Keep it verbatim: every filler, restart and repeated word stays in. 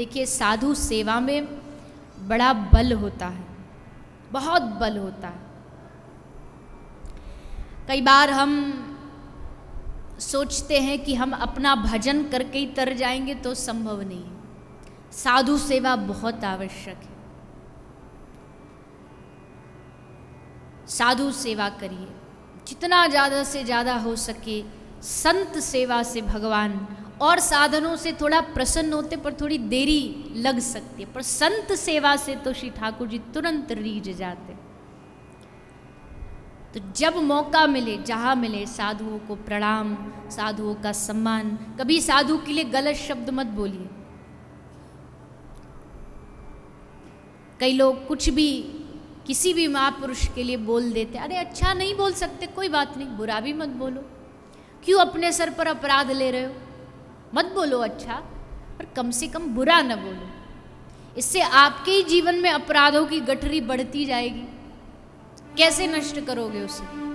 देखिए साधु सेवा में बड़ा बल होता है, बहुत बल होता है। कई बार हम सोचते हैं कि हम अपना भजन करके ही तर जाएंगे तो संभव नहीं है। साधु सेवा बहुत आवश्यक है। साधु सेवा करिए जितना ज़्यादा से ज़्यादा हो सके। संत सेवा से भगवान और साधनों से थोड़ा प्रसन्न होते पर थोड़ी देरी लग सकती है, पर संत सेवा से तो श्री ठाकुर जी तुरंत रीझ जाते। तो जब मौका मिले, जहाँ मिले, साधुओं को प्रणाम, साधुओं का सम्मान। कभी साधु के लिए गलत शब्द मत बोलिए। कई लोग कुछ भी किसी भी महापुरुष के लिए बोल देते। अरे अच्छा नहीं बोल सकते, कोई बात नहीं, बुरा भी मत बोलो। क्यों अपने सर पर अपराध ले रहे हो? मत बोलो अच्छा, पर कम से कम बुरा न बोलो। इससे आपके ही जीवन में अपराधों की गठरी बढ़ती जाएगी। कैसे नष्ट करोगे उसे?